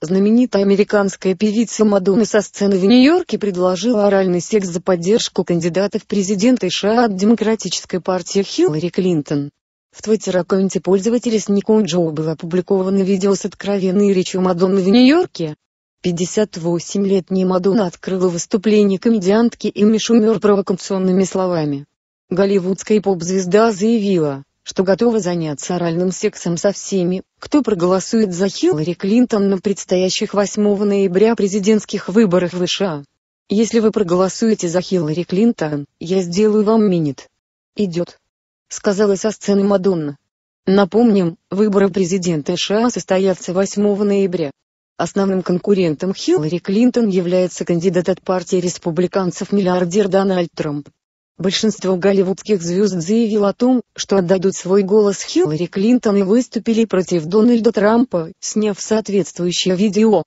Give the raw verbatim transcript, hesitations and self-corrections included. Знаменитая американская певица Мадонна со сцены в Нью-Йорке предложила оральный секс за поддержку кандидата в президенты США от Демократической партии Хиллари Клинтон. В твиттер-аккаунте пользователя с ником Joe было опубликовано видео с откровенной речью Мадонны в Нью-Йорке. пятьдесят восьмилетняя Мадонна открыла выступление комедиантки Эми Шумер провокационными словами. Голливудская поп-звезда заявила, что готова заняться оральным сексом со всеми, кто проголосует за Хиллари Клинтон на предстоящих восьмого ноября президентских выборах в США. «Если вы проголосуете за Хиллари Клинтон, я сделаю вам минет. Идет», — сказала со сцены Мадонна. Напомним, выборы президента США состоятся восьмого ноября. Основным конкурентом Хиллари Клинтон является кандидат от партии республиканцев миллиардер Дональд Трамп. Большинство голливудских звезд заявило о том, что отдадут свой голос Хиллари Клинтон и выступили против Дональда Трампа, сняв соответствующее видео.